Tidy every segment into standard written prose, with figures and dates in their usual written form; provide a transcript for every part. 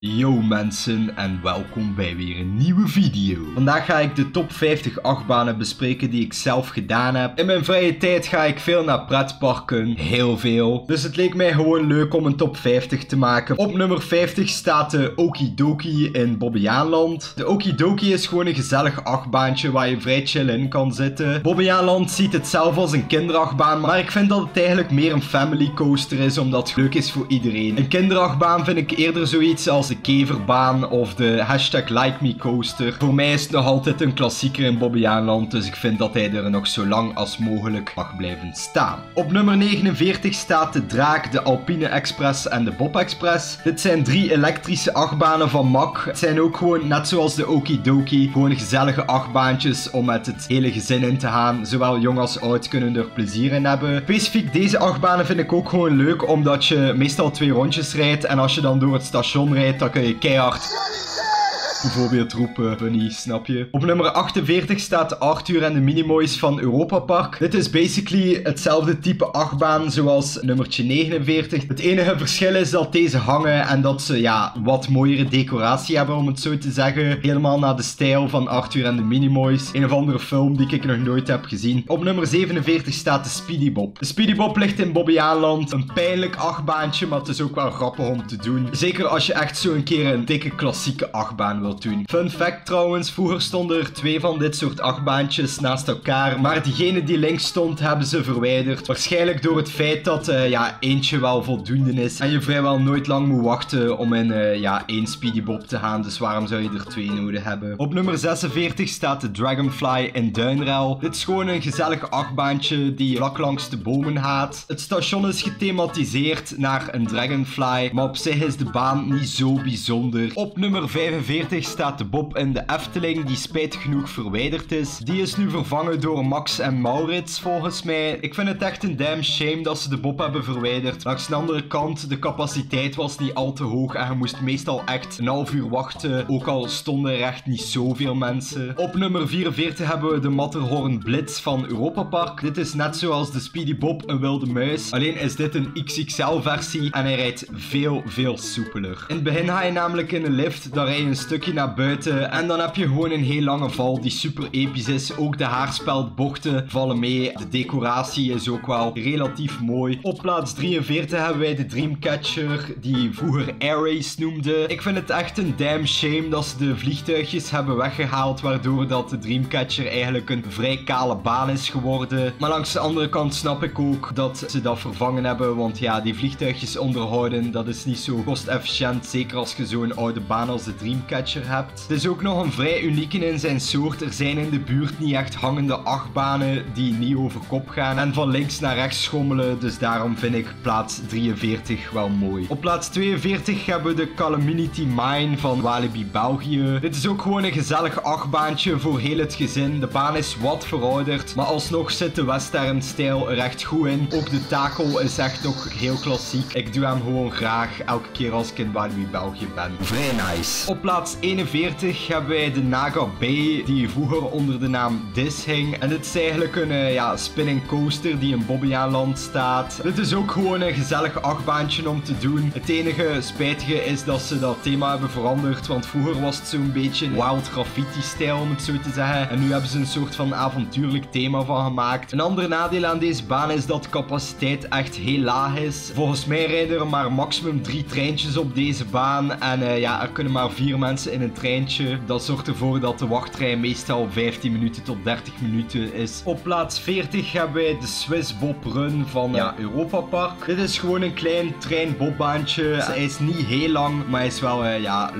Yo mensen en welkom bij weer een nieuwe video. Vandaag ga ik de top 50 achtbanen bespreken die ik zelf gedaan heb. In mijn vrije tijd ga ik veel naar pretparken, heel veel. Dus het leek mij gewoon leuk om een top 50 te maken. Op nummer 50 staat de Okidoki in Bobbejaanland. De Okidoki is gewoon een gezellig achtbaantje waar je vrij chill in kan zitten. Bobbejaanland ziet het zelf als een kinderachtbaan, maar ik vind dat het eigenlijk meer een family coaster is, omdat het leuk is voor iedereen. Een kinderachtbaan vind ik eerder zoiets als de keverbaan of de hashtag like me coaster. Voor mij is het nog altijd een klassieker in Bobbejaanland, dus ik vind dat hij er nog zo lang als mogelijk mag blijven staan. Op nummer 49 staat de Draak, de Alpine Express en de Bob Express. Dit zijn drie elektrische achtbanen van Mack. Het zijn ook gewoon, net zoals de Okidoki, gewoon gezellige achtbaantjes om met het hele gezin in te gaan. Zowel jong als oud kunnen er plezier in hebben. Specifiek deze achtbanen vind ik ook gewoon leuk, omdat je meestal 2 rondjes rijdt en als je dan door het station rijdt, dan kun je keihard bijvoorbeeld roepen, Bunny, snap je? Op nummer 48 staat Arthur en de Minimoys van Europa Park. Dit is basically hetzelfde type achtbaan zoals nummertje 49. Het enige verschil is dat deze hangen en dat ze, ja, wat mooiere decoratie hebben, om het zo te zeggen. Helemaal naar de stijl van Arthur en de Minimoys. Een of andere film die ik nog nooit heb gezien. Op nummer 47 staat de Speedy Bob. De Speedy Bob ligt in Bobbejaanland. Een pijnlijk achtbaantje, maar het is ook wel grappig om te doen. Zeker als je echt zo een keer een dikke klassieke achtbaan wilt doen. Fun fact trouwens, vroeger stonden er 2 van dit soort achtbaantjes naast elkaar, maar diegene die links stond hebben ze verwijderd. Waarschijnlijk door het feit dat eentje wel voldoende is en je vrijwel nooit lang moet wachten om in één Speedy Bob te gaan, dus waarom zou je er 2 nodig hebben? Op nummer 46 staat de Dragonfly in Duinrel. Dit is gewoon een gezellig achtbaantje die vlak langs de bomen gaat. Het station is gethematiseerd naar een Dragonfly, maar op zich is de baan niet zo bijzonder. Op nummer 45 staat de Bob in de Efteling, die spijtig genoeg verwijderd is. Die is nu vervangen door Max en Maurits, volgens mij. Ik vind het echt een damn shame dat ze de Bob hebben verwijderd. Langs de andere kant, de capaciteit was niet al te hoog en je moest meestal echt een half uur wachten, ook al stonden er echt niet zoveel mensen. Op nummer 44 hebben we de Matterhorn Blitz van Europa Park. Dit is net zoals de Speedy Bob een wilde muis, alleen is dit een XXL versie en hij rijdt veel, veel soepeler. In het begin ga je namelijk in een lift, dan rij je een stukje naar buiten en dan heb je gewoon een heel lange val die super episch is. Ook de haarspeldbochten vallen mee. De decoratie is ook wel relatief mooi. Op plaats 43 hebben wij de Dreamcatcher, die vroeger Air Race noemde. Ik vind het echt een damn shame dat ze de vliegtuigjes hebben weggehaald, waardoor dat de Dreamcatcher eigenlijk een vrij kale baan is geworden. Maar langs de andere kant snap ik ook dat ze dat vervangen hebben, want ja, die vliegtuigjes onderhouden, dat is niet zo kostefficiënt, zeker als je zo'n oude baan als de Dreamcatcher hebt. Het is ook nog een vrij unieke in zijn soort. Er zijn in de buurt niet echt hangende achtbanen die niet over kop gaan en van links naar rechts schommelen, dus daarom vind ik plaats 43 wel mooi. Op plaats 42 hebben we de Calamity Mine van Walibi België. Dit is ook gewoon een gezellig achtbaantje voor heel het gezin. De baan is wat verouderd, maar alsnog zit de western-stijl er echt goed in. Ook de taco is echt nog heel klassiek. Ik doe hem gewoon graag elke keer als ik in Walibi België ben. Vrij nice. Op plaats 41 hebben wij de Naga Bay, die vroeger onder de naam Dis hing. En dit is eigenlijk een spinning coaster die in Bobbejaanland staat. Dit is ook gewoon een gezellig achtbaantje om te doen. Het enige spijtige is dat ze dat thema hebben veranderd, want vroeger was het zo'n beetje wild graffiti-stijl, om het zo te zeggen. En nu hebben ze een soort van avontuurlijk thema van gemaakt. Een ander nadeel aan deze baan is dat de capaciteit echt heel laag is. Volgens mij rijden er maar maximum 3 treintjes op deze baan. En er kunnen maar 4 mensen in een treintje. Dat zorgt ervoor dat de wachtrij meestal 15 minuten tot 30 minuten is. Op plaats 40 hebben wij de Swiss Bob Run van Europa Park. Dit is gewoon een klein treinbobbaantje. Hij is niet heel lang, maar hij is wel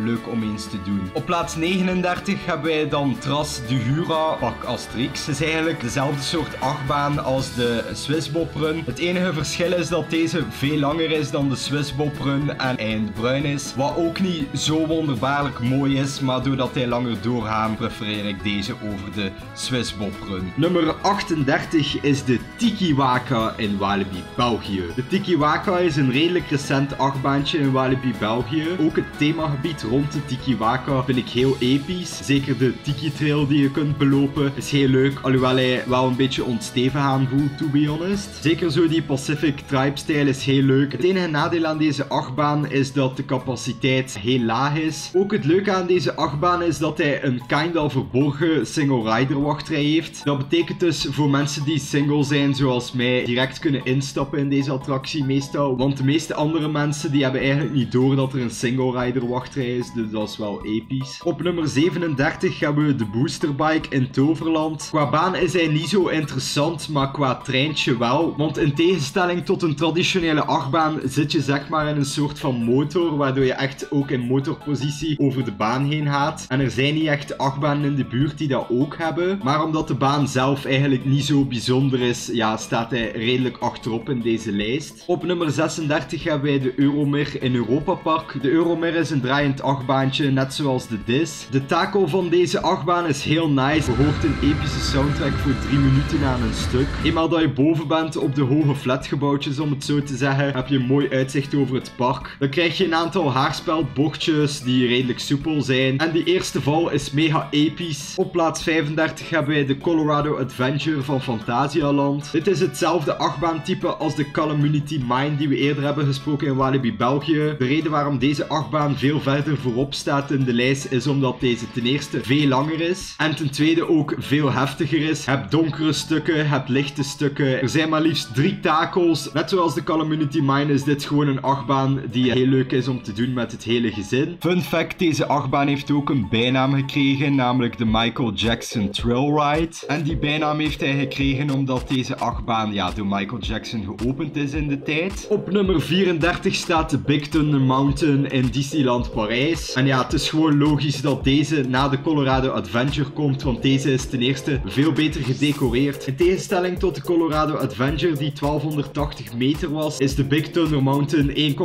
leuk om eens te doen. Op plaats 39 hebben wij dan Tras de Jura, Park Asterix. Het is eigenlijk dezelfde soort achtbaan als de Swiss Bob Run. Het enige verschil is dat deze veel langer is dan de Swiss Bob Run en eindbruin is. Wat ook niet zo wonderbaarlijk mooi is, maar doordat hij langer doorgaan prefereer ik deze over de Swiss Bob Run. Nummer 38 is de Tikiwaka in Walibi België. De Tikiwaka is een redelijk recent achtbaantje in Walibi België. Ook het themagebied rond de Tikiwaka vind ik heel episch. Zeker de Tiki Trail die je kunt belopen is heel leuk, alhoewel hij wel een beetje ontsteven aanvoelt, to be honest. Zeker zo die Pacific Tribe stijl is heel leuk. Het enige nadeel aan deze achtbaan is dat de capaciteit heel laag is. Ook het leuke aan deze achtbaan is dat hij een kinda verborgen single rider wachtrij heeft. Dat betekent dus voor mensen die single zijn zoals mij direct kunnen instappen in deze attractie meestal. Want de meeste andere mensen die hebben eigenlijk niet door dat er een single rider wachtrij is. Dus dat is wel episch. Op nummer 37 hebben we de Boosterbike in Toverland. Qua baan is hij niet zo interessant, maar qua treintje wel. Want in tegenstelling tot een traditionele achtbaan zit je zeg maar in een soort van motor. Waardoor je echt ook in motorpositie over de baan heen gaat. En er zijn niet echt achtbanen in de buurt die dat ook hebben. Maar omdat de baan zelf eigenlijk niet zo bijzonder is, ja, staat hij redelijk achterop in deze lijst. Op nummer 36 hebben wij de Euromir in Europa Park. De Euromir is een draaiend achtbaantje, net zoals de Dis. De taco van deze achtbaan is heel nice. Je hoort een epische soundtrack voor 3 minuten aan een stuk. Eenmaal dat je boven bent op de hoge flatgebouwtjes, om het zo te zeggen, heb je een mooi uitzicht over het park. Dan krijg je een aantal haarspeldbochtjes die redelijk soepel zijn. En die eerste val is mega episch. Op plaats 35 hebben wij de Colorado Adventure van Phantasialand. Dit is hetzelfde achtbaantype als de Calamity Mine die we eerder hebben gesproken in Walibi België. De reden waarom deze achtbaan veel verder voorop staat in de lijst is omdat deze ten eerste veel langer is. En ten tweede ook veel heftiger is. Je hebt donkere stukken, hebt lichte stukken. Er zijn maar liefst 3 takels. Net zoals de Calamity Mine is dit gewoon een achtbaan die heel leuk is om te doen met het hele gezin. Fun fact, deze achtbaan heeft ook een bijnaam gekregen, namelijk de Michael Jackson Trail Ride. En die bijnaam heeft hij gekregen omdat deze achtbaan, ja, door Michael Jackson geopend is in de tijd. Op nummer 34 staat de Big Thunder Mountain in Disneyland Parijs. En ja, het is gewoon logisch dat deze na de Colorado Adventure komt, want deze is ten eerste veel beter gedecoreerd. In tegenstelling tot de Colorado Adventure die 1280 meter was, is de Big Thunder Mountain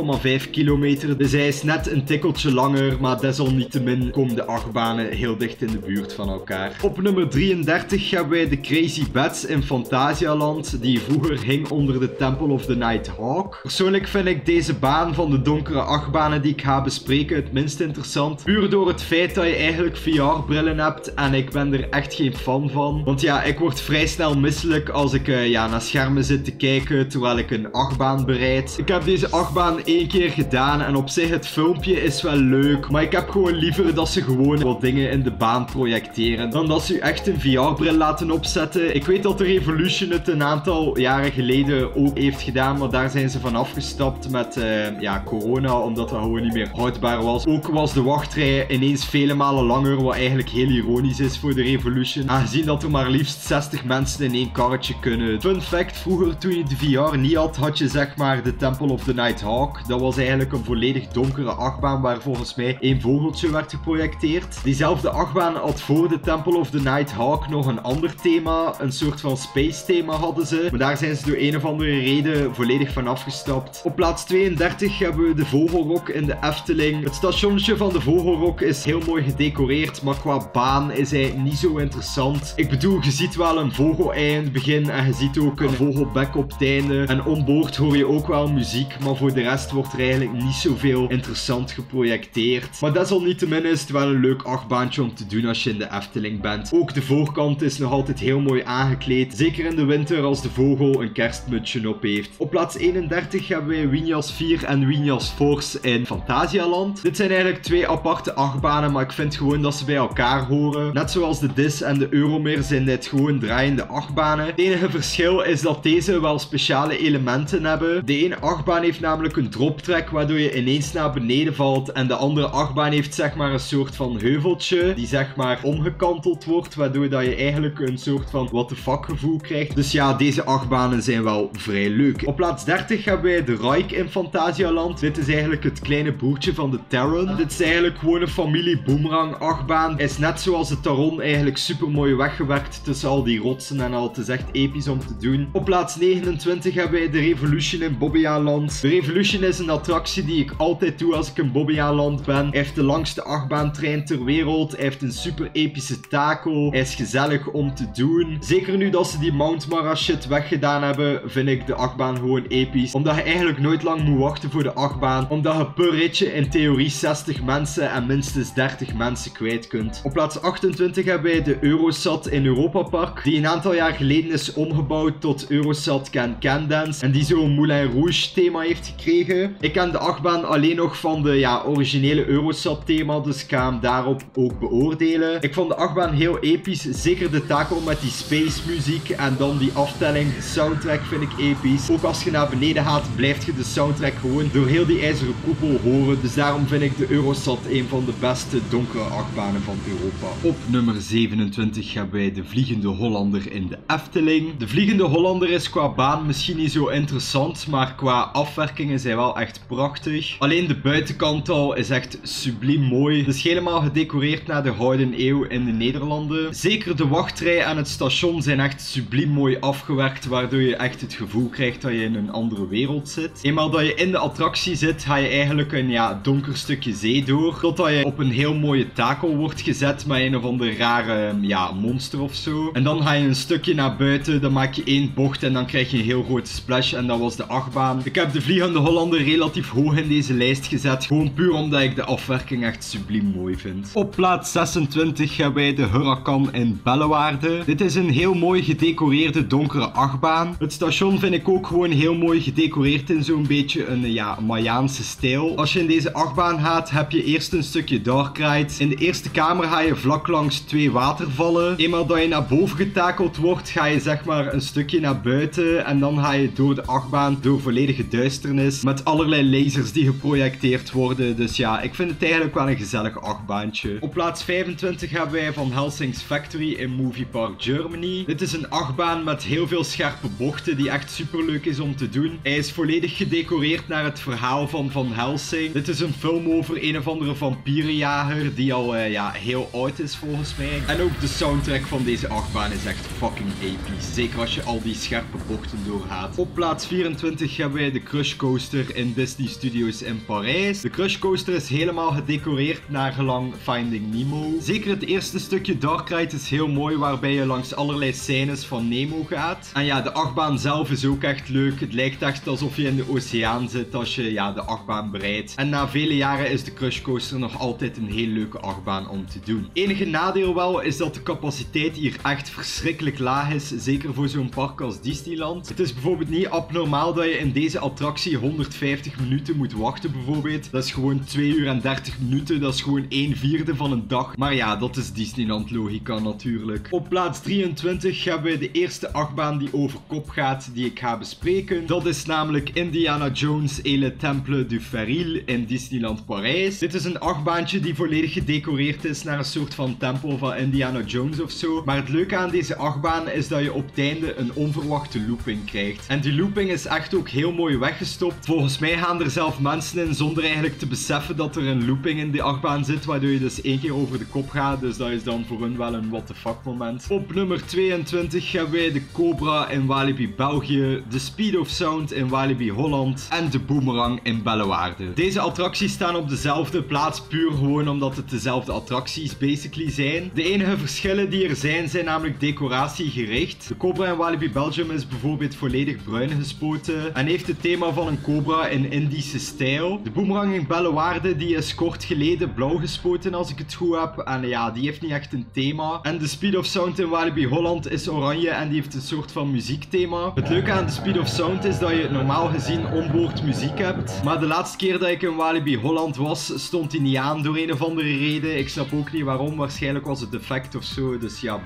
1,5 kilometer. Dus hij is net een tikkeltje langer, maar desalniettemin komen de achtbanen heel dicht in de buurt van elkaar. Op nummer 33 hebben wij de Crazy Beds in Phantasialand, die vroeger hing onder de Temple of the Night Hawk. Persoonlijk vind ik deze baan van de donkere achtbanen die ik ga bespreken het minst interessant. Puur door het feit dat je eigenlijk VR-brillen hebt en ik ben er echt geen fan van. Want ja, ik word vrij snel misselijk als ik naar schermen zit te kijken terwijl ik een achtbaan bereid. Ik heb deze achtbaan 1 keer gedaan en op zich het filmpje is wel leuk, maar ik heb gewoon liever dat ze gewoon wat dingen in de baan projecteren dan dat ze u echt een VR-bril laten opzetten. Ik weet dat de Revolution het een aantal jaren geleden ook heeft gedaan, maar daar zijn ze van afgestapt met corona, omdat dat gewoon niet meer houdbaar was. Ook was de wachtrij ineens vele malen langer, wat eigenlijk heel ironisch is voor de Revolution, aangezien dat er maar liefst 60 mensen in één karretje kunnen. Fun fact, vroeger toen je de VR niet had, had je zeg maar de Temple of the Night Hawk. Dat was eigenlijk een volledig donkere achtbaan waar volgens mij één vogeltje werd geprojecteerd. Diezelfde achtbaan had voor de Temple of the Night Hawk nog een ander thema, een soort van space thema hadden ze, maar daar zijn ze door een of andere reden volledig van afgestapt. Op plaats 32 hebben we de Vogelrok in de Efteling. Het stationnetje van de Vogelrok is heel mooi gedecoreerd, maar qua baan is hij niet zo interessant. Ik bedoel, je ziet wel een vogelei in het begin en je ziet ook een vogelbek op het einde. En onboord hoor je ook wel muziek, maar voor de rest wordt er eigenlijk niet zoveel interessant geprojecteerd. Maar desalniettemin is het wel een leuk achtbaantje om te doen als je in de Efteling bent. Ook de voorkant is nog altijd heel mooi aangekleed, zeker in de winter als de vogel een kerstmutsje op heeft. Op plaats 31 hebben wij Wienjas 4 en Wienjas Force in Phantasialand. Dit zijn eigenlijk 2 aparte achtbanen, maar ik vind gewoon dat ze bij elkaar horen. Net zoals de Dis en de Euromir zijn dit gewoon draaiende achtbanen. Het enige verschil is dat deze wel speciale elementen hebben. De ene achtbaan heeft namelijk een droptrack waardoor je ineens naar beneden valt, en de andere achtbaan heeft zeg maar een soort van heuveltje die zeg maar omgekanteld wordt, waardoor dat je eigenlijk een soort van what the fuck gevoel krijgt. Dus ja, deze achtbanen zijn wel vrij leuk. Op plaats 30 hebben wij de Raik in Phantasialand. Dit is eigenlijk het kleine broertje van de Taron. Dit is eigenlijk gewoon een familie Boomerang achtbaan. Is net zoals de Taron eigenlijk super mooi weggewerkt tussen al die rotsen en al. Het is echt episch om te doen. Op plaats 29 hebben wij de Revolution in Bobbejaanland. De Revolution is een attractie die ik altijd doe als ik in Bobbejaanland ben. Hij heeft de langste achtbaantrein ter wereld. Hij heeft een super epische taco. Hij is gezellig om te doen. Zeker nu dat ze die Mount Cobra shit weggedaan hebben, vind ik de achtbaan gewoon episch. Omdat je eigenlijk nooit lang moet wachten voor de achtbaan. Omdat je per ritje in theorie 60 mensen en minstens 30 mensen kwijt kunt. Op plaats 28 hebben wij de Eurosat in Europa Park. Die een aantal jaar geleden is omgebouwd tot Eurosat Can Dance. En die zo'n Moulin Rouge thema heeft gekregen. Ik ken de achtbaan alleen nog van de originele Eurosat thema. Dus ik ga hem daarop ook beoordelen. Ik vond de achtbaan heel episch. Zeker de tackle met die space muziek. En dan die aftelling. De soundtrack vind ik episch. Ook als je naar beneden gaat blijft je de soundtrack gewoon door heel die ijzeren koepel horen. Dus daarom vind ik de Eurosat een van de beste donkere achtbanen van Europa. Op nummer 27 hebben wij de Vliegende Hollander in de Efteling. De Vliegende Hollander is qua baan misschien niet zo interessant. Maar qua afwerkingen zijn wel echt prachtig. Alleen de buitenkant al is echt subliem mooi. Het is helemaal gedecoreerd naar de Gouden Eeuw in de Nederlanden. Zeker de wachtrij en het station zijn echt subliem mooi afgewerkt. Waardoor je echt het gevoel krijgt dat je in een andere wereld zit. Eenmaal dat je in de attractie zit, ga je eigenlijk een donker stukje zee door. Totdat je op een heel mooie takel wordt gezet met een of andere rare monster of zo. En dan ga je een stukje naar buiten. Dan maak je één bocht en dan krijg je een heel grote splash. En dat was de achtbaan. Ik heb de Vliegende Hollander relatief hoog in deze lijst gezet. Gewoon puur omdat ik de afwerking echt subliem mooi vind. Op plaats 26 hebben wij de Huracan in Bellewaarde. Dit is een heel mooi gedecoreerde donkere achtbaan. Het station vind ik ook gewoon heel mooi gedecoreerd in zo'n beetje een Mayaanse stijl. Als je in deze achtbaan gaat, heb je eerst een stukje dark ride. In de eerste kamer ga je vlak langs twee watervallen. Eenmaal dat je naar boven getakeld wordt, ga je zeg maar een stukje naar buiten. En dan ga je door de achtbaan, door volledige duisternis. Met allerlei lasers die geprojecteerd worden. Dus ja, ik vind het eigenlijk wel een gezellig achtbaantje. Op plaats 25 hebben wij van Helsing's Factory in Movie Park Germany. Dit is een achtbaan met heel veel scherpe bochten die echt super leuk is om te doen. Hij is volledig gedecoreerd naar het verhaal van Van Helsing. Dit is een film over een of andere vampierenjager die al heel oud is volgens mij. En ook de soundtrack van deze achtbaan is echt fucking episch. Zeker als je al die scherpe bochten doorgaat. Op plaats 24 hebben wij de Crush Coaster in Disney Studios in Parijs. De Crush Coaster is helemaal gedecoreerd naar gelang Finding Nemo. Zeker het eerste stukje dark ride is heel mooi, waarbij je langs allerlei scènes van Nemo gaat. En ja, de achtbaan zelf is ook echt leuk. Het lijkt echt alsof je in de oceaan zit als je de achtbaan bereidt. En na vele jaren is de Crush Coaster nog altijd een heel leuke achtbaan om te doen. Enige nadeel wel is dat de capaciteit hier echt verschrikkelijk laag is. Zeker voor zo'n park als Disneyland. Het is bijvoorbeeld niet abnormaal dat je in deze attractie 150 minuten moet wachten bijvoorbeeld. Dat is gewoon 2 uur en 30 minuten. Dat is gewoon 1/4 van een dag. Maar ja, dat is Disneyland logica natuurlijk. Op plaats 23 hebben we de eerste achtbaan die over kop gaat die ik ga bespreken. Dat is namelijk Indiana Jones et le Temple du Feril in Disneyland Parijs. Dit is een achtbaantje die volledig gedecoreerd is naar een soort van tempel van Indiana Jones ofzo. Maar het leuke aan deze achtbaan is dat je op het einde een onverwachte looping krijgt. En die looping is echt ook heel mooi weggestopt. Volgens mij gaan er zelf mensen in zonder eigenlijk te beseffen dat er een looping in die achtbaan zit, waardoor je dus 1 keer over de kop gaat. Dus dat is dan voor hun wel een what the fuck moment. Op nummer 22 hebben wij de Cobra in Walibi België, de Speed of Sound in Walibi Holland en de Boomerang in Bellewaarde. Deze attracties staan op dezelfde plaats puur gewoon omdat het dezelfde attracties basically zijn. De enige verschillen die er zijn, zijn namelijk decoratiegericht. De Cobra in Walibi Belgium is bijvoorbeeld volledig bruin gespoten en heeft het thema van een cobra in Indische stijl. De Boomerang in Bellewaarde die is kort geleden blauw gespoten als ik het goed heb. En ja, die heeft niet echt een thema. En de Speed of Sound in Walibi Holland is oranje en die heeft een soort van muziekthema. Het leuke aan de Speed of Sound is dat je normaal gezien onboord muziek hebt. Maar de laatste keer dat ik in Walibi Holland was, stond die niet aan door een of andere reden. Ik snap ook niet waarom. Waarschijnlijk was het defect of zo. Dus ja,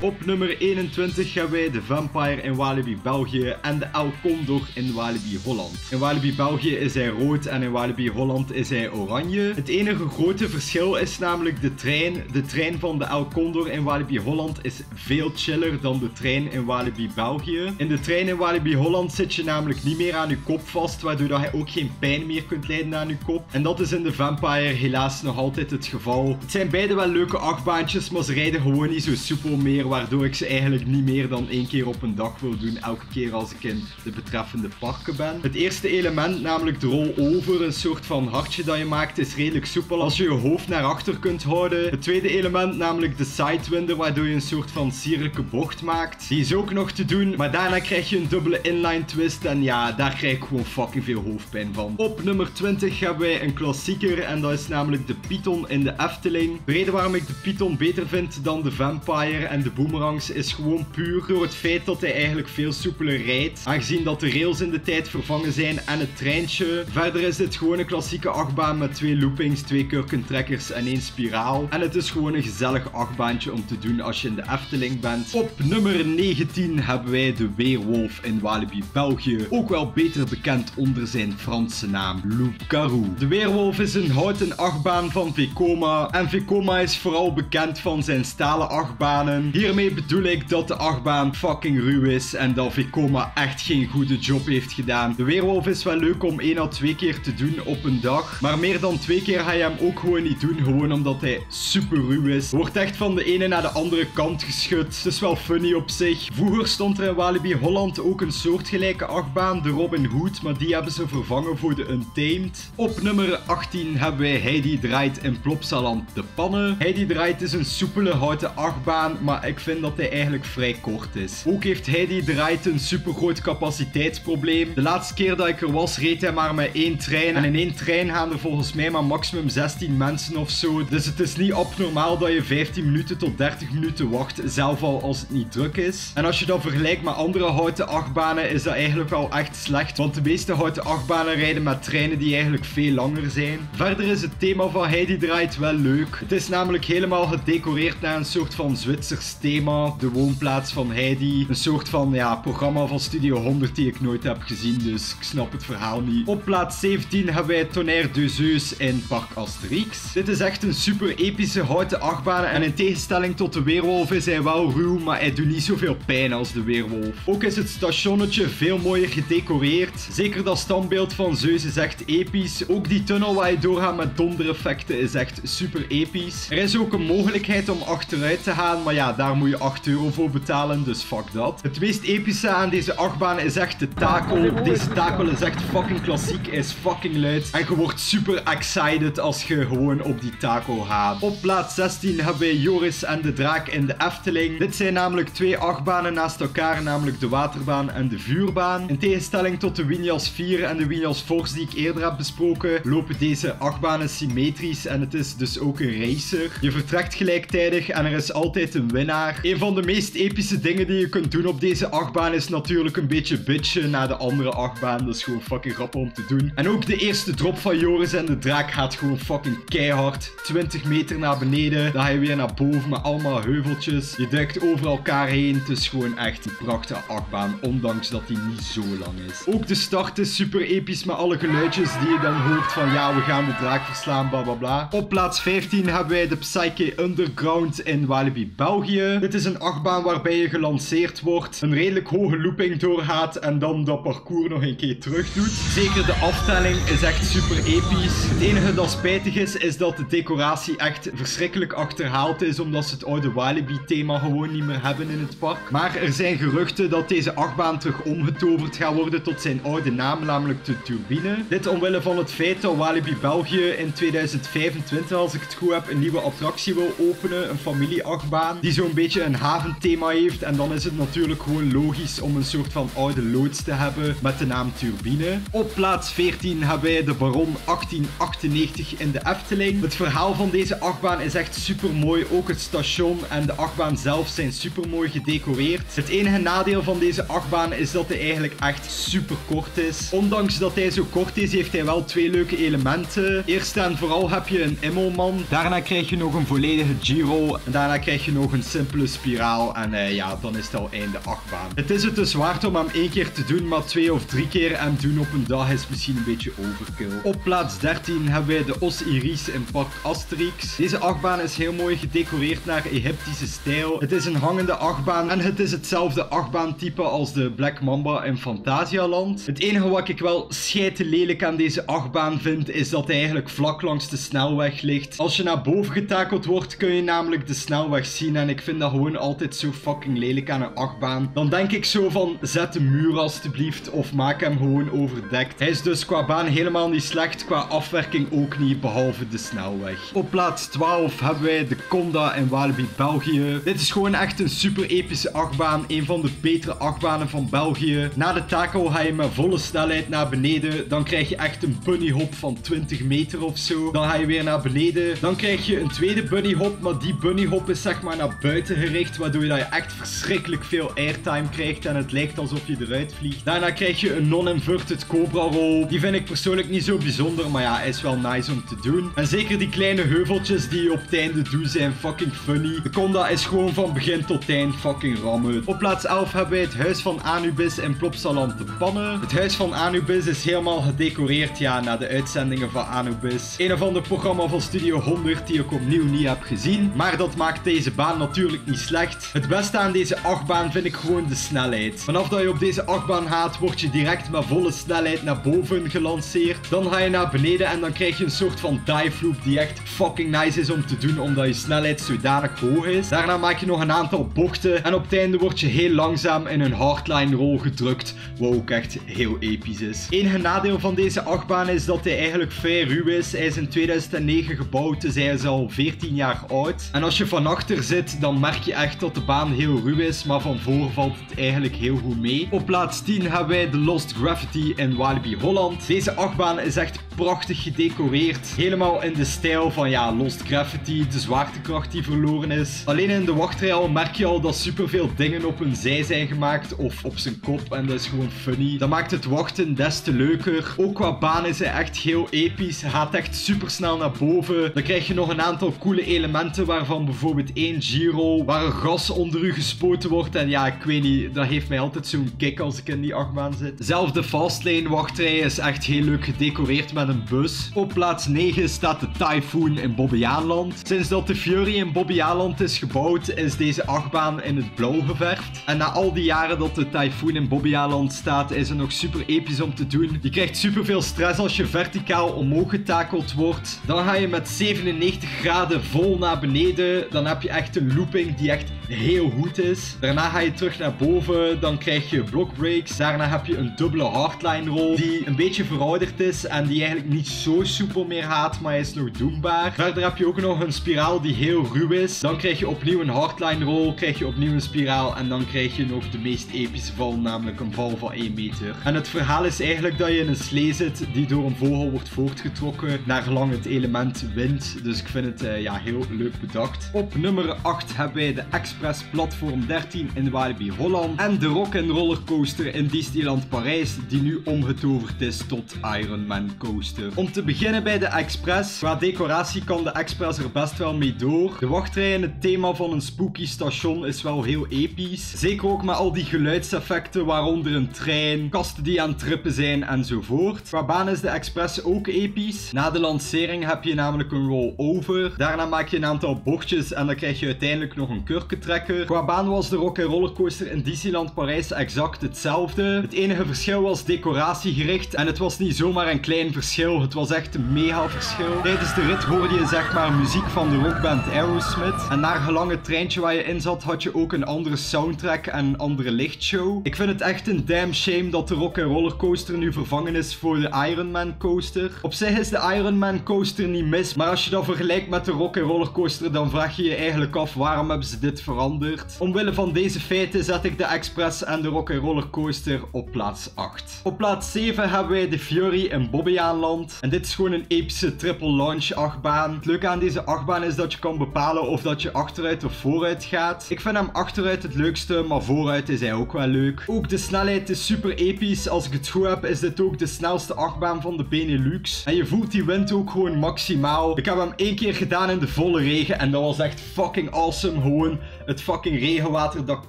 op nummer 21 hebben wij de Vampire in Walibi België en de El Condor in Walibi Holland. In Walibi België is hij rood en in Walibi Holland is hij oranje. Het enige grote verschil is namelijk de trein. De trein van de El Condor in Walibi Holland is veel chiller dan de trein in Walibi België. In de trein in Walibi Holland zit je namelijk niet meer aan je kop vast, waardoor dat je ook geen pijn meer kunt lijden aan je kop. En dat is in de Vampire helaas nog altijd het geval. Het zijn beide wel leuke achtbaantjes, maar ze rijden gewoon niet zo soepel meer, waardoor ik ze eigenlijk niet meer dan 1 keer op een dag wil doen, elke keer als ik in de betreffende parken ben. Het eerste element, namelijk de rollover, een soort van hartje dat je maakt, is redelijk soepel als je je hoofd naar achter kunt houden. Het tweede element, namelijk de sidewinder, waardoor je een soort van sierlijke bocht maakt, die is ook nog te doen. Maar daarna krijg je een dubbele inline twist. En ja, daar krijg ik gewoon fucking veel hoofdpijn van. Op nummer 20 hebben wij een klassieker. En dat is namelijk de Python in de Efteling. De reden waarom ik de Python beter vind dan de Vampire en de Boomerangs is gewoon puur door het feit dat hij eigenlijk veel soepeler rijdt. Aangezien dat de rails in de tijd vervangen zijn en het treintje. Verder is dit gewoon een klassieke achtbaan met 2 loopings, 2 kurkentrekkers en 1 spiraal. En het is gewoon een gezellig achtbaantje om te doen als je in de Efteling bent. Op nummer 19 hebben wij de Weerwolf in Walibi België. Ook wel beter bekend onder zijn Franse naam Loup Garou. De Weerwolf is een houten achtbaan van Vekoma. En Vekoma is vooral bekend van zijn stalen achtbanen. Hiermee bedoel ik dat de achtbaan fucking ruw is en dat Vekoma echt geen goede job heeft gedaan. De Weerwolf is wel leuk om 1 à 2 keer te doen op een dag. Maar meer dan 2 keer ga je hem ook gewoon niet doen. Gewoon omdat hij super ruw is. Wordt echt van de ene naar de andere kant geschud. Het is wel funny op zich. Vroeger stond er in Walibi Holland ook een soortgelijke achtbaan, de Robin Hood. Maar die hebben ze vervangen voor de Untamed. Op nummer 18 hebben wij Heidi Draait in Plopsaland de Pannen. Heidi Draait is een soepele houten achtbaan. Maar ik vind dat hij eigenlijk vrij kort is. Ook heeft Heidi Draait een super groot capaciteitsprobleem. De laatste keer dat ik er was, reed hij maar met 1 trein. En in 1 trein gaan er volgens mij maar maximum 16 mensen of zo. Dus het is niet abnormaal dat je 15 minuten tot 30 minuten wacht. Zelf al als het niet druk is. En als je dat vergelijkt met andere houten achtbanen, is dat eigenlijk wel echt slecht. Want de meeste houten achtbanen rijden met treinen die eigenlijk veel langer zijn. Verder is het thema van Heidi Draait wel leuk. Het is namelijk helemaal gedecoreerd naar een soort van Zwitsers thema. De woonplaats van Heidi. Een soort van ja, programma van Studio 100 die ik nooit heb gezien. Dus ik snap het verhaal niet. Op plaats 17 hebben wij Tonnerre de Zeus in Park Asterix. Dit is echt een super epische houten achtbaan. En in tegenstelling tot de Weerwolf is hij wel ruw, maar hij doet niet zoveel pijn als de Weerwolf. Ook is het stationnetje veel mooier gedecoreerd. Zeker dat standbeeld van Zeus is echt episch. Ook die tunnel waar je doorgaat met dondereffecten is echt super episch. Er is ook een mogelijkheid om achteruit te gaan, maar ja, daar moet je €8 voor betalen, dus fuck dat. Het meest epische aan deze achtbaan is echt de takel. Deze takel is echt fucking klassiek, is fucking luid. En je wordt super excited als je gewoon op die takel gaat. Op plaats 16 hebben wij Joris en de Draak in de Efteling. Dit zijn namelijk 2 achtbanen naast elkaar, namelijk de waterbaan en de vuurbaan. In tegenstelling tot de Wienjas 4 en de Wienjas Force die ik eerder heb besproken, lopen deze achtbanen symmetrisch en het is dus ook een racer. Je vertrekt gelijktijdig en er is altijd een winnaar. Een van de meest epische dingen die je kunt doen op deze achtbaan is natuurlijk een beetje bitchen naar de andere achtbaan. Dat is gewoon fucking grappig om te doen. En ook de eerste drop van Joris en de Draak gaat gewoon fucking keihard. 20 meter naar beneden, dan ga je weer naar boven met allemaal heuveltjes. Je duikt over elkaar heen. Het is gewoon echt een prachtige achtbaan, ondanks dat die niet zo lang is. Ook de start is super episch met alle geluidjes die je dan hoort van ja, we gaan de Draak verslaan, bla bla bla. Op plaats 15 hebben wij de Psyche Underground in Walibi België. Dit is een achtbaan waarbij je gelanceerd wordt, een redelijk hoge looping doorgaat en dan dat parcours nog een keer terug doet. Zeker de aftelling is echt super episch. Het enige dat spijtig is dat de decoratie echt verschrikkelijk achterhaald is, omdat ze het oude Walibi thema gewoon niet meer hebben in het park. Maar er zijn geruchten dat deze achtbaan terug omgetoverd gaat worden tot zijn oude naam, namelijk de Turbine. Dit omwille van het feit dat Walibi België in 2025, als ik het goed heb, een nieuwe attractie wil openen, een familieachtbaan, die zo'n beetje een haventhema heeft. En dan is het natuurlijk gewoon logisch om een soort van oude loods te hebben met de naam Turbine. Op plaats 14 hebben wij de Baron 1898 in de Efteling. Het verhaal van deze achtbaan is echt super mooi. Ook het station en de achtbaan zelf zijn super mooi gedecoreerd. Het enige nadeel van deze achtbaan is dat hij eigenlijk echt super kort is. Ondanks dat hij zo kort is, heeft hij wel 2 leuke elementen. Eerst en vooral heb je een immelman. Daarna krijg je nog een volledige Giro. En daarna krijg je nog een simpele spiraal. En ja, dan is het al einde achtbaan. Het is het dus waard om hem 1 keer te doen, maar 2 of 3 keer hem doen op een dag is misschien een beetje overkill. Op plaats 13 hebben wij de Os Iris in Park Asterix. Deze achtbaan is heel mooi gedecoreerd naar Egyptische stijl. Het is een hangende achtbaan en het is hetzelfde achtbaantype als de Black Mamba in Phantasialand. Het enige wat ik wel scheite lelijk aan deze achtbaan vind, is dat hij eigenlijk vlak langs de snelweg ligt. Als je naar boven getakeld wordt, kun je namelijk de snelweg zien en ik vind dat gewoon altijd zo fucking lelijk aan een achtbaan. Dan denk ik zo van, zet de muur alstublieft of maak hem gewoon overdekt. Hij is dus qua baan helemaal niet slecht, qua afwerking ook niet, behalve de snelweg. Op plaats 12 hebben wij de Conda in Walibi België. Dit is gewoon echt een super epische achtbaan achtbaan, een van de betere achtbanen van België. Na de taco ga je met volle snelheid naar beneden. Dan krijg je echt een bunnyhop van 20 meter of zo. Dan ga je weer naar beneden. Dan krijg je een tweede bunnyhop, maar die bunnyhop is zeg maar naar buiten gericht, waardoor je echt verschrikkelijk veel airtime krijgt en het lijkt alsof je eruit vliegt. Daarna krijg je een non-inverted Cobra roll. Die vind ik persoonlijk niet zo bijzonder, maar ja, is wel nice om te doen. En zeker die kleine heuveltjes die je op het einde doet zijn fucking funny. De Conda is gewoon van begin tot eind fucking rammen. Op plaats 11 hebben wij het huis van Anubis in Plopsaland te Pannen. Het huis van Anubis is helemaal gedecoreerd, ja, na de uitzendingen van Anubis. Een of ander programma van Studio 100 die ik opnieuw niet heb gezien. Maar dat maakt deze baan natuurlijk niet slecht. Het beste aan deze achtbaan vind ik gewoon de snelheid. Vanaf dat je op deze achtbaan gaat, word je direct met volle snelheid naar boven gelanceerd. Dan ga je naar beneden en dan krijg je een soort van dive loop die echt fucking nice is om te doen, omdat je snelheid zodanig hoog is. Daarna maak je nog een aantal bochten en op het einde word je heel langzaam in een hardline roll gedrukt, wat ook echt heel episch is. Enige nadeel van deze achtbaan is dat hij eigenlijk vrij ruw is. Hij is in 2009 gebouwd, dus hij is al 14 jaar oud. En als je van achter zit, dan merk je echt dat de baan heel ruw is, maar van voor valt het eigenlijk heel goed mee. Op plaats 10 hebben wij de Lost Gravity in Walibi Holland. Deze achtbaan is echt prachtig gedecoreerd. Helemaal in de stijl van ja, Lost Gravity, de zwaartekracht die verloren is. Alleen in de wachtrij al merk je al dat superveel dingen op hun zij zijn gemaakt of op zijn kop en dat is gewoon funny. Dat maakt het wachten des te leuker. Ook qua baan is hij echt heel episch. Hij gaat echt super snel naar boven. Dan krijg je nog een aantal coole elementen waarvan bijvoorbeeld één G-roll waar een gas onder u gespoten wordt en ja, ik weet niet, dat geeft mij altijd zo'n kick als ik in die achtbaan zit. Zelf de Fastlane wachtrij is echt heel leuk gedecoreerd met een bus. Op plaats 9 staat de Typhoon in Bobbejaanland. Sinds dat de Fury in Bobbejaanland is gebouwd, is deze achtbaan in het blauw geverfd. En na al die jaren dat de Typhoon in Bobbejaanland staat, is het nog super episch om te doen. Je krijgt superveel stress als je verticaal omhoog getakeld wordt. Dan ga je met 97 graden vol naar beneden. Dan heb je echt een looping die echt heel goed is. Daarna ga je terug naar boven, dan krijg je block breaks. Daarna heb je een dubbele hardline roll die een beetje verouderd is en die eigenlijk niet zo soepel meer gaat, maar hij is nog doenbaar. Verder heb je ook nog een spiraal die heel ruw is. Dan krijg je opnieuw een hardline roll, krijg je opnieuw een spiraal en dan krijg je nog de meest epische val, namelijk een val van 1 meter. En het verhaal is eigenlijk dat je in een slee zit die door een vogel wordt voortgetrokken naar gelang het element wind. Dus ik vind het ja, heel leuk bedacht. Op nummer 8 hebben wij de Express Platform 13 in Walibi Holland en de Rock'n'Roller Coaster in Disneyland Parijs die nu omgetoverd is tot Iron Man Coaster. Om te beginnen bij de Express. Qua decoratie kan de Express er best wel mee door. De wachtrij en het thema van een spooky station is wel heel episch. Zeker ook met al die geluidseffecten waaronder een trein, kasten die aan het trippen zijn enzovoort. Qua baan is de Express ook episch. Na de lancering heb je namelijk een roll-over. Daarna maak je een aantal bochtjes en dan krijg je uiteindelijk nog een kurkentrekker. Qua baan was de Rock'n'Roller Coaster in Disneyland Parijs exact hetzelfde. Het enige verschil was decoratiegericht en het was niet zomaar een klein verschil. Het was echt een mega verschil. Tijdens de rit hoorde je zeg maar muziek van de rockband Aerosmith. En naar gelang het treintje waar je in zat had je ook een andere soundtrack en een andere lichtshow. Ik vind het echt een damn shame dat de Rock'n'Roller Coaster nu vervangen is voor de Iron Man Coaster. Op zich is de Iron Man Coaster niet mis, maar als je dat vergelijkt met de Rock'n'Roller Coaster dan vraag je je eigenlijk af waarom hebben ze dit veranderd. Omwille van deze feiten zet ik de Express en de Rock'n'Roller Coaster op plaats 8. Op plaats 7 hebben wij de Fury in Bobbejaanland. En dit is gewoon een epische triple launch achtbaan. Het leuke aan deze achtbaan is dat je kan bepalen of dat je achteruit of vooruit gaat. Ik vind hem achteruit het leukste, maar vooruit is hij ook wel leuk. Ook de snelheid is super episch. Als ik het goed heb, is dit ook de snelste achtbaan van de Benelux. En je voelt die wind ook gewoon maximaal. Ik heb hem 1 keer gedaan in de volle regen en dat was echt fucking awesome. Gewoon het fucking regenwater dat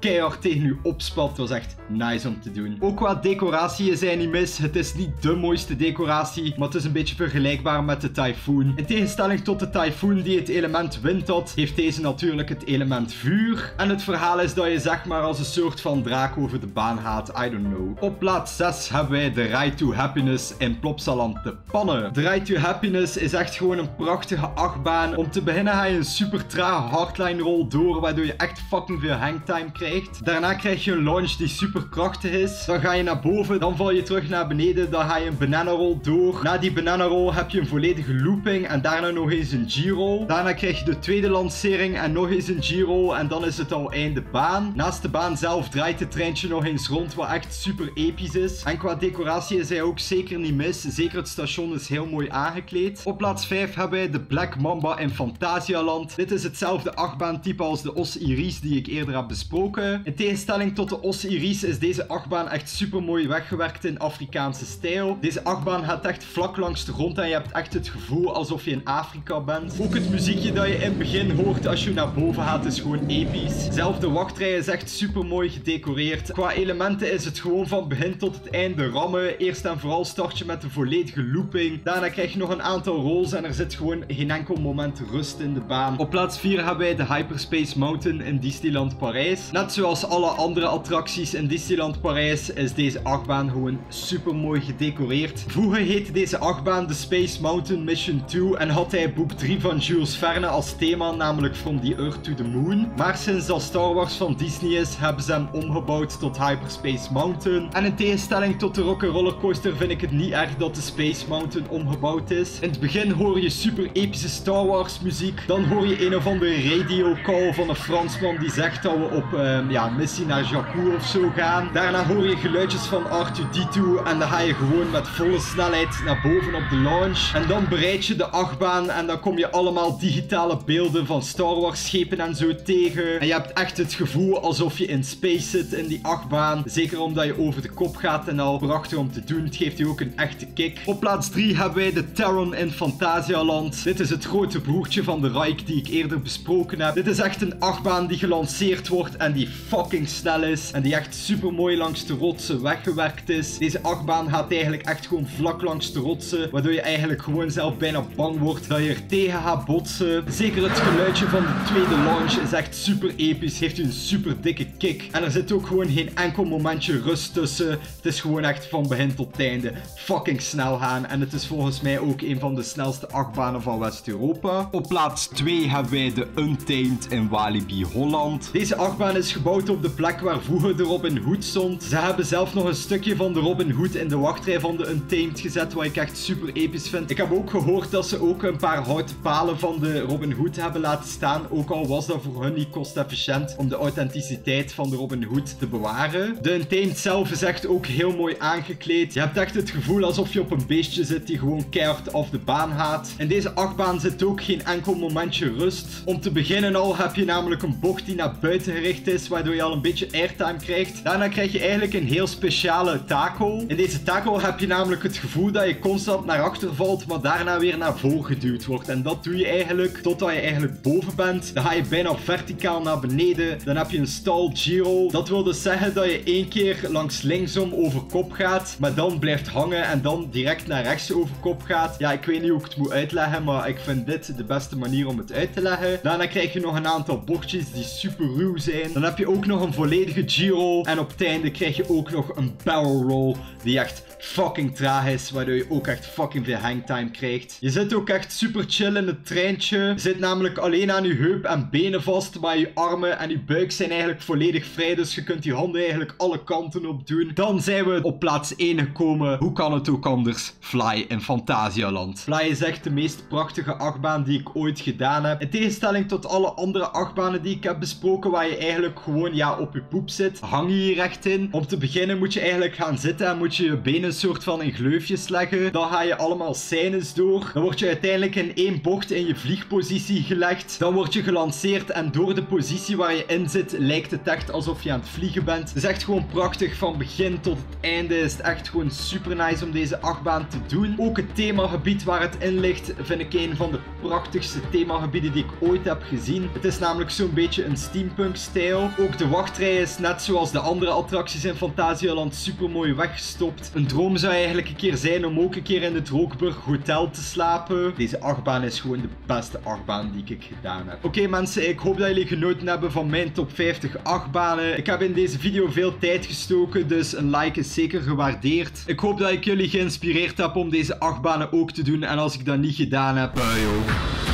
keihard tegen u opspat. Dat was echt nice om te doen. Ook qua decoratie is hij niet mis. Het is niet de mooiste decoratie, maar het is een beetje vergelijkbaar met de Typhoon. In tegenstelling tot de Typhoon die het element wind had, heeft deze natuurlijk het element vuur. En het verhaal is dat je zeg maar als een soort van draak over de baan gaat. I don't know. Op plaats 6 hebben wij de Ride to Happiness in Plopsaland te Pannen. De Ride to Happiness is echt gewoon een prachtige achtbaan. Om te beginnen ga je een super trage hardline roll door, waardoor je echt fucking veel hangtime krijgt. Daarna krijg je een launch die super krachtig is. Dan ga je naar boven, dan val je terug naar beneden, dan ga je een banana roll door. Na die banana roll heb je een volledige looping en daarna nog eens een G-roll. Daarna krijg je de tweede lancering en nog eens een G-roll en dan is het al einde baan. baan. Naast de baan zelf draait het treintje nog eens rond, wat echt super episch is. En qua decoratie is hij ook zeker niet mis. Zeker het station is heel mooi aangekleed. Op plaats 5 hebben wij de Black Mamba in Phantasialand. Dit is hetzelfde achtbaantype als de Os Iris die ik eerder heb besproken. In tegenstelling tot de Os Iris is deze achtbaan echt super mooi weggewerkt in Afrikaanse stijl. Deze achtbaan gaat echt vlak langs de grond en je hebt echt het gevoel alsof je in Afrika bent. Ook het muziekje dat je in het begin hoort als je naar boven gaat is gewoon episch. Zelf de wachtrij is echt super mooi gedecoreerd. Qua elementen is het gewoon van begin tot het einde rammen. Eerst en vooral start je met de volledige looping. Daarna krijg je nog een aantal rolls en er zit gewoon geen enkel moment rust in de baan. Op plaats 4 hebben wij de Hyperspace Mountain in Disneyland Parijs. Net zoals alle andere attracties in Disneyland Parijs is deze achtbaan gewoon super mooi gedecoreerd. Vroeger heette deze achtbaan de Space Mountain Mission 2 en had hij boek 3 van Jules Verne als thema, namelijk From the Earth to the Moon. Maar sinds dat Star Wars van Disney is, hebben ze hem omgebouwd tot Hyperspace Mountain. En in tegenstelling tot de Rock'n'Roller Coaster vind ik het niet erg dat de Space Mountain omgebouwd is. In het begin hoor je super epische Star Wars muziek, dan hoor je een of andere radio call van een Fransman die zegt dat we op missie naar Jakku of zo gaan. Daarna hoor je geluidjes van R2D2 en dan ga je gewoon met volle snelheid naar boven op de launch. En dan bereid je de achtbaan en dan kom je allemaal digitale beelden van Star Wars schepen en zo tegen. En je hebt echt het gevoel alsof je in space zit in die achtbaan. Zeker omdat je over de kop gaat en al prachtig om te doen. Het geeft je ook een echte kick. Op plaats 3 hebben wij de Taron in Phantasialand. Dit is het grote broertje van de Raik die ik eerder besproken heb. Dit is echt een achtbaan die gelanceerd wordt en die fucking snel is. En die echt super mooi langs de rotsen weggewerkt is. Deze achtbaan gaat eigenlijk echt gewoon vlak langs de rotsen, waardoor je eigenlijk gewoon zelf bijna bang wordt dat je er tegen gaat botsen. Zeker het geluidje van de tweede launch is echt super episch, heeft een super dikke kick en er zit ook gewoon geen enkel momentje rust tussen. Het is gewoon echt van begin tot einde fucking snel gaan en het is volgens mij ook een van de snelste achtbanen van West-Europa. Op plaats 2 hebben wij de Untamed in Walibi Holland. Deze achtbaan is gebouwd op de plek waar vroeger de Robin Hood stond. Ze hebben zelf nog een stukje van de Robin Hood in de wachtrij van de Untamed gezet, wat ik echt super episch vind. Ik heb ook gehoord dat ze ook een paar houten palen van de Robin Hood hebben laten staan, ook al was dat voor hun niet kostefficiënt om de authenticiteit van de Robin Hood te bewaren. De Untamed zelf is echt ook heel mooi aangekleed. Je hebt echt het gevoel alsof je op een beestje zit die gewoon keihard af de baan gaat. In deze achtbaan zit ook geen enkel momentje rust. Om te beginnen al heb je namelijk een bocht die naar buiten gericht is, waardoor je al een beetje airtime krijgt. Daarna krijg je eigenlijk een heel speciale tackle. In deze tackle heb je namelijk het gevoel dat je constant naar achter valt, maar daarna weer naar voren geduwd wordt. En dat doe je eigenlijk totdat je eigenlijk boven bent. Dan ga je bijna verticaal naar beneden. Dan heb je een stall giro. Dat wil dus zeggen dat je één keer langs linksom over kop gaat, maar dan blijft hangen en dan direct naar rechts over kop gaat. Ja, ik weet niet hoe ik het moet uitleggen, maar ik vind dit de beste manier om het uit te leggen. Daarna krijg je nog een aantal bochtjes die super ruw zijn. Dan heb je ook nog een volledige giro. En op het einde krijg je ook nog een barrel roll die echt fucking traag is, waardoor je ook echt fucking veel hangtime krijgt. Je zit ook echt super chill in het treintje. Je zit namelijk alleen aan je heup en benen vast, maar je armen en je buik zijn eigenlijk volledig vrij, dus je kunt je handen eigenlijk alle kanten op doen. Dan zijn we op plaats 1 gekomen. Hoe kan het ook anders? Fly in Phantasialand. Fly is echt de meest prachtige achtbaan die ik ooit gedaan heb. In tegenstelling tot alle andere achtbanen die ik heb besproken, waar je eigenlijk gewoon op je poep zit, hang je hier recht in. Om te beginnen moet je eigenlijk gaan zitten en moet je je benen soort van in gleufjes leggen. Dan ga je allemaal scènes door. Dan word je uiteindelijk in één bocht in je vliegpositie gelegd. Dan word je gelanceerd en door de positie waar je in zit lijkt het echt alsof je aan het vliegen bent. Het is echt gewoon prachtig. Van begin tot het einde is het echt gewoon super nice om deze achtbaan te doen. Ook het themagebied waar het in ligt vind ik een van de prachtigste themagebieden die ik ooit heb gezien. Het is namelijk zo'n beetje een steampunk stijl. Ook de wachtrij is net zoals de andere attracties in Phantasialand super mooi weggestopt. Een droom zou eigenlijk een keer zijn om ook een keer in het Rookburg Hotel te slapen. Deze achtbaan is gewoon de beste achtbaan die ik gedaan heb. Oké mensen, ik hoop dat jullie genoten hebben van mijn top 50 achtbanen. Ik heb in deze video veel tijd gestoken, dus een like is zeker gewaardeerd. Ik hoop dat ik jullie geïnspireerd heb om deze achtbanen ook te doen. En als ik dat niet gedaan heb, joh.